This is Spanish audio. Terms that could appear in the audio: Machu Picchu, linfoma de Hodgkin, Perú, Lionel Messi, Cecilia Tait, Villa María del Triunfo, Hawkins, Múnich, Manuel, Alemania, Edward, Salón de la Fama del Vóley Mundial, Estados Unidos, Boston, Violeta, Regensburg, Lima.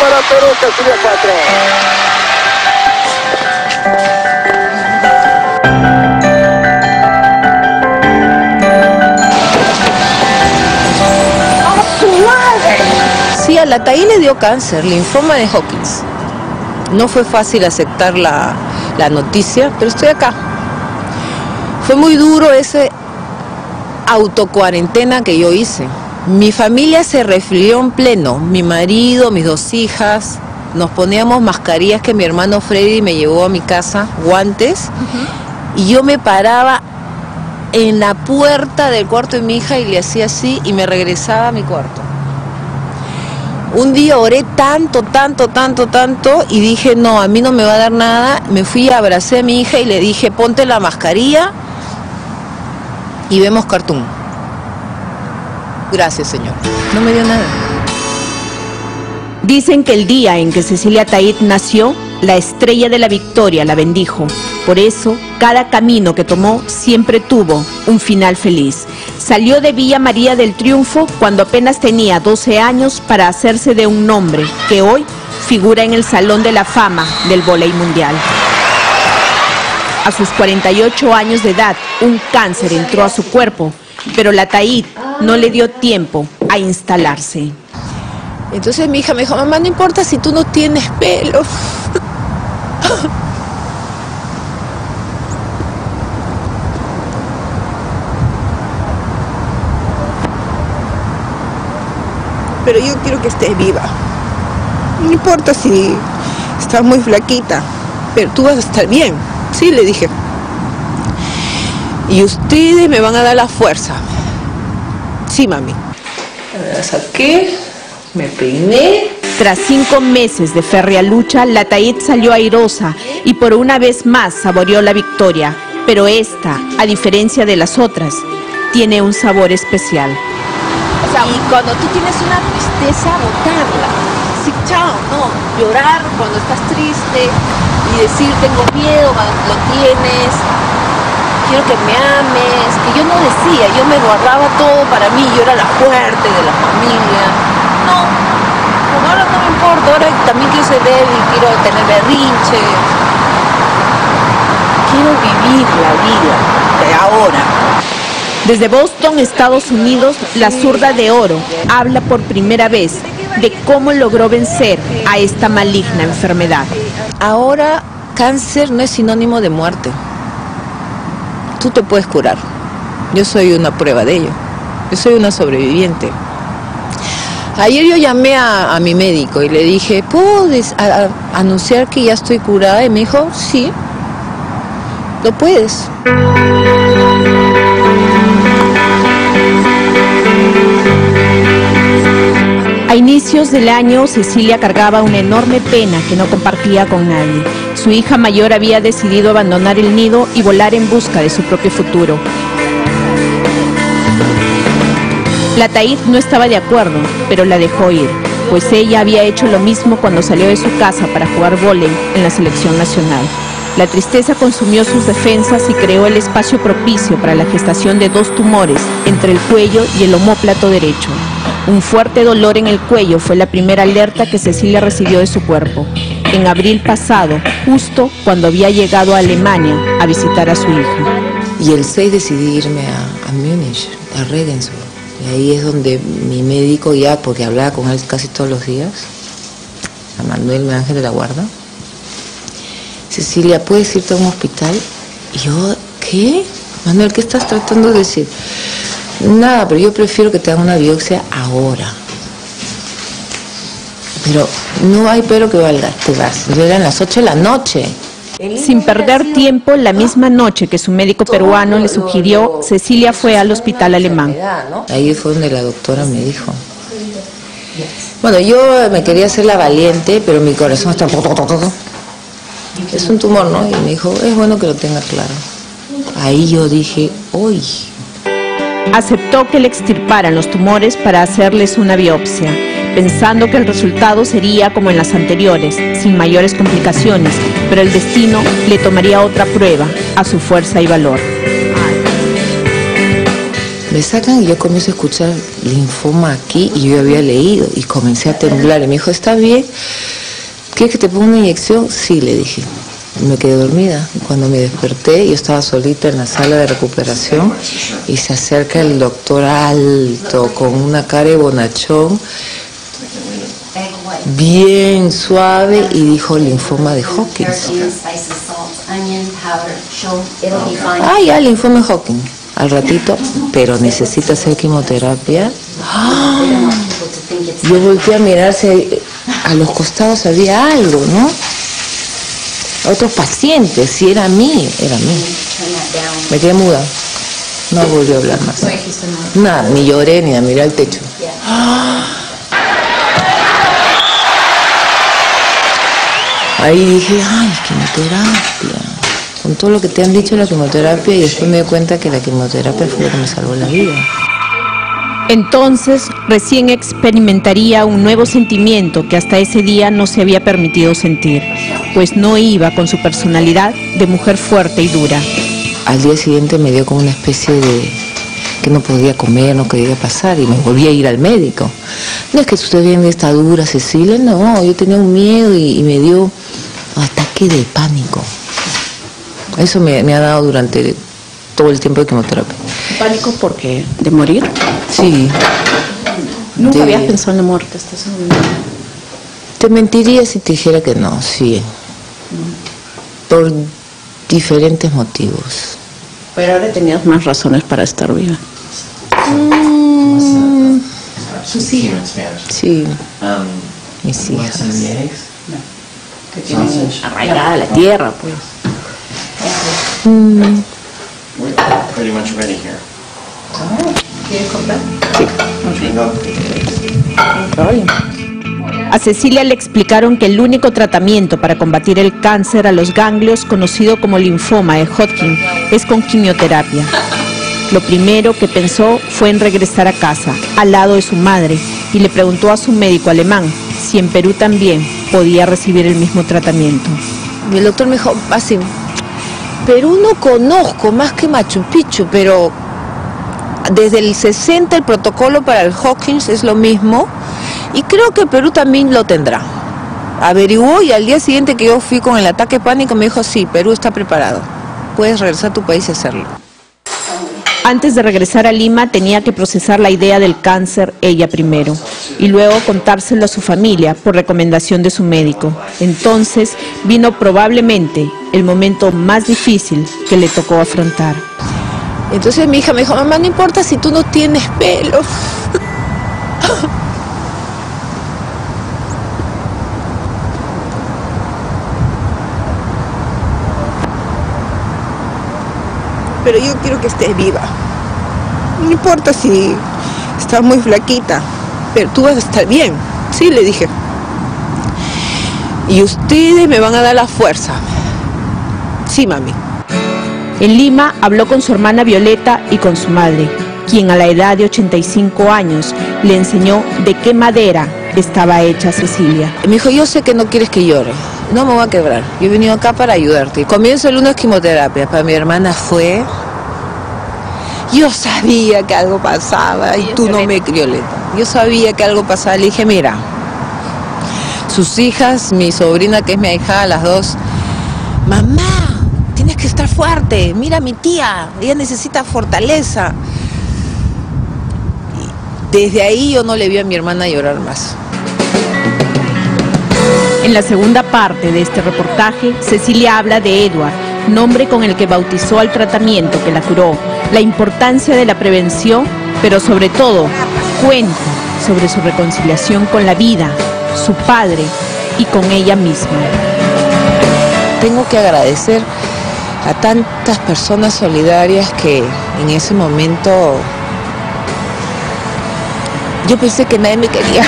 para Perú, Cecilia 4. Sí, a la Tait le dio cáncer, linfoma de Hawkins. No fue fácil aceptar la noticia, pero estoy acá. Fue muy duro ese autocuarentena que yo hice. Mi familia se resfrió en pleno, mi marido, mis dos hijas, nos poníamos mascarillas que mi hermano Freddy me llevó a mi casa, guantes, y yo me paraba en la puerta del cuarto de mi hija y le hacía así y me regresaba a mi cuarto. Un día oré tanto y dije, no, a mí no me va a dar nada. Me fui, abracé a mi hija y le dije, ponte la mascarilla y vemos cartoon. Gracias, Señor. No me dio nada. Dicen que el día en que Cecilia Tait nació, la estrella de la victoria la bendijo. Por eso, cada camino que tomó siempre tuvo un final feliz. Salió de Villa María del Triunfo cuando apenas tenía 12 años para hacerse de un nombre que hoy figura en el Salón de la Fama del Vóley Mundial. A sus 48 años de edad, un cáncer entró a su cuerpo, pero la Tait no le dio tiempo a instalarse. Entonces mi hija me dijo, mamá, no importa si tú no tienes pelo. Pero yo quiero que estés viva. No importa si estás muy flaquita, pero tú vas a estar bien. Sí, le dije. Y ustedes me van a dar la fuerza. Sí, mami. La saqué, me peiné. Tras 5 meses de férrea lucha, la Tait salió airosa y por una vez más saboreó la victoria. Pero esta, a diferencia de las otras, tiene un sabor especial. Y cuando tú tienes una tristeza, botarla. Sí, chao, no. Llorar cuando estás triste y decir tengo miedo cuando lo tienes. Quiero que me ames. Que yo no decía, yo me guardaba todo para mí. Yo era la fuerte de la familia. No, pues ahora no me importa. Ahora también quiero ser débil, quiero tener berrinche. Quiero vivir la vida de ahora. Desde Boston, Estados Unidos, la zurda de oro habla por primera vez de cómo logró vencer a esta maligna enfermedad. Ahora, cáncer no es sinónimo de muerte. Tú te puedes curar. Yo soy una prueba de ello. Yo soy una sobreviviente. Ayer yo llamé a mi médico y le dije, ¿puedo anunciar que ya estoy curada? Y me dijo, sí, lo puedes. A inicios del año, Cecilia cargaba una enorme pena que no compartía con nadie. Su hija mayor había decidido abandonar el nido y volar en busca de su propio futuro. La Tait no estaba de acuerdo, pero la dejó ir, pues ella había hecho lo mismo cuando salió de su casa para jugar vóley en la selección nacional. La tristeza consumió sus defensas y creó el espacio propicio para la gestación de 2 tumores entre el cuello y el omóplato derecho. Un fuerte dolor en el cuello fue la primera alerta que Cecilia recibió de su cuerpo, en abril pasado, justo cuando había llegado a Alemania a visitar a su hija. Y el 6 decidí irme a Múnich, a Regensburg. Y ahí es donde mi médico ya, porque hablaba con él casi todos los días, a Manuel, mi ángel de la guarda. Cecilia, ¿puedes irte a un hospital? Y yo, ¿qué? Manuel, ¿qué estás tratando de decir? Nada, pero yo prefiero que te hagan una biopsia ahora. Pero no hay pero que valga, te vas. Yo era en las 8 de la noche. Sin perder tiempo, la misma noche que su médico peruano le sugirió, Cecilia fue al hospital alemán. Ahí fue donde la doctora me dijo. Bueno, yo me quería hacer la valiente, pero mi corazón está... Es un tumor, ¿no? Y me dijo, es bueno que lo tenga claro. Ahí yo dije, uy. Aceptó que le extirparan los tumores para hacerles una biopsia, pensando que el resultado sería como en las anteriores, sin mayores complicaciones, pero el destino le tomaría otra prueba a su fuerza y valor. Me sacan y yo comienzo a escuchar linfoma aquí y yo había leído y comencé a temblar. Y me dijo, ¿está bien? ¿Quieres que te ponga una inyección? Sí, le dije. Me quedé dormida. Cuando me desperté, yo estaba solita en la sala de recuperación y se acerca el doctor alto con una cara de bonachón, bien suave, y dijo linfoma de Hawkins. Ah, ya, linfoma de Hawkins. Al ratito, pero necesita hacer quimioterapia. ¡Ah! Yo volteé a mirar, a los costados había algo, ¿no? Otros pacientes, si era mí, era mí. Me quedé muda. No volví a hablar más. Nada, ni lloré, ni a mirar al techo. Ahí dije, ay, quimioterapia. Con todo lo que te han dicho la quimioterapia, y después me di cuenta que la quimioterapia fue lo que me salvó la vida. Entonces, recién experimentaría un nuevo sentimiento que hasta ese día no se había permitido sentir, pues no iba con su personalidad de mujer fuerte y dura. Al día siguiente me dio como una especie de que no podía comer, no quería pasar, y me volví a ir al médico. No es que usted viene de esta dura, Cecilia, no, yo tenía un miedo y me dio ataque de pánico. Eso me ha dado durante todo el tiempo de quimioterapia. ¿Pánico por qué? ¿De morir? Sí. ¿Nunca habías pensado en la muerte hasta ese momento? Te mentiría si te dijera que no, sí. Por diferentes motivos. Pero ahora tenías más razones para estar viva. ¿Sus hijas? Sí. Mis hijas. Que tienen arraigada la tierra, pues. Pretty much ready here. ¿Quieres comprar? Sí. A Cecilia le explicaron que el único tratamiento para combatir el cáncer a los ganglios, conocido como linfoma de Hodgkin, es con quimioterapia. Lo primero que pensó fue en regresar a casa, al lado de su madre, y le preguntó a su médico alemán si en Perú también podía recibir el mismo tratamiento. Y el doctor me dijo, así, Perú no conozco más que Machu Picchu, pero desde el 60 el protocolo para el Hawkins es lo mismo y creo que Perú también lo tendrá. Averiguó y al día siguiente que yo fui con el ataque de pánico me dijo, sí, Perú está preparado, puedes regresar a tu país y hacerlo. Antes de regresar a Lima tenía que procesar la idea del cáncer ella primero y luego contárselo a su familia por recomendación de su médico. Entonces vino probablemente el momento más difícil que le tocó afrontar. Entonces mi hija me dijo, mamá, no importa si tú no tienes pelo. Pero yo quiero que estés viva. No importa si estás muy flaquita, pero tú vas a estar bien. Sí, le dije. Y ustedes me van a dar la fuerza. Sí, mami. En Lima habló con su hermana Violeta y con su madre, quien a la edad de 85 años le enseñó de qué madera estaba hecha Cecilia. Me dijo, yo sé que no quieres que llore. No me voy a quebrar, yo he venido acá para ayudarte. Comienzo el lunes quimioterapia, para mi hermana fue... Yo sabía que algo pasaba y tú no me... Violeta, yo sabía que algo pasaba, le dije, mira, sus hijas, mi sobrina que es mi ahijada, las dos, mamá, tienes que estar fuerte, mira a mi tía, ella necesita fortaleza. Y desde ahí yo no le vi a mi hermana llorar más. En la segunda parte de este reportaje, Cecilia habla de Edward, nombre con el que bautizó al tratamiento que la curó, la importancia de la prevención, pero sobre todo, cuenta sobre su reconciliación con la vida, su padre y con ella misma. Tengo que agradecer a tantas personas solidarias que en ese momento yo pensé que nadie me quería.